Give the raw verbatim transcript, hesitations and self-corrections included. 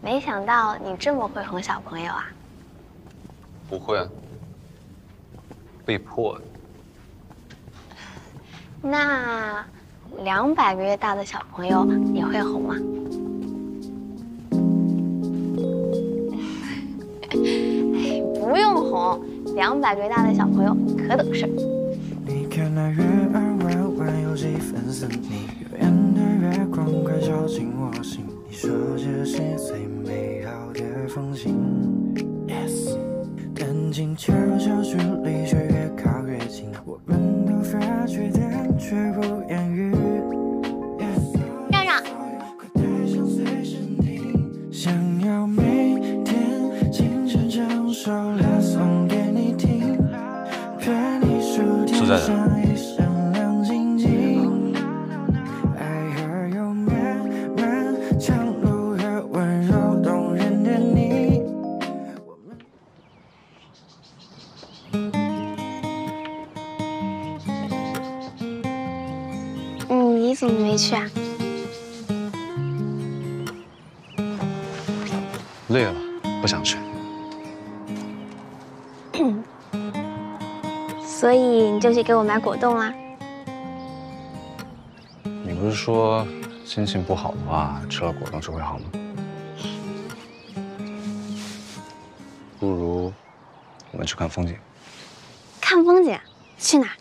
没想到你这么会哄小朋友啊！不会啊，被迫的。那两百个月大的小朋友你会哄吗？哎，不用哄，两百个月大的小朋友可懂事。你看那月儿弯弯有几分思念，远远的月光快照进我心。 你说这是最美好的风景 ，yes。但近悄悄距离却越靠越近，我们都发觉但却不言语 ，yes。让让。想要每天清晨唱首拉送给你听，陪你数天上一闪亮晶晶。爱还有慢慢。 长路和温柔动人的你。嗯，你怎么没去啊？累了，不想去。所以你就去给我买果冻啦？你不是说？ 心情不好的话，吃了果冻就会好吗？不如我们去看风景。看风景？去哪儿？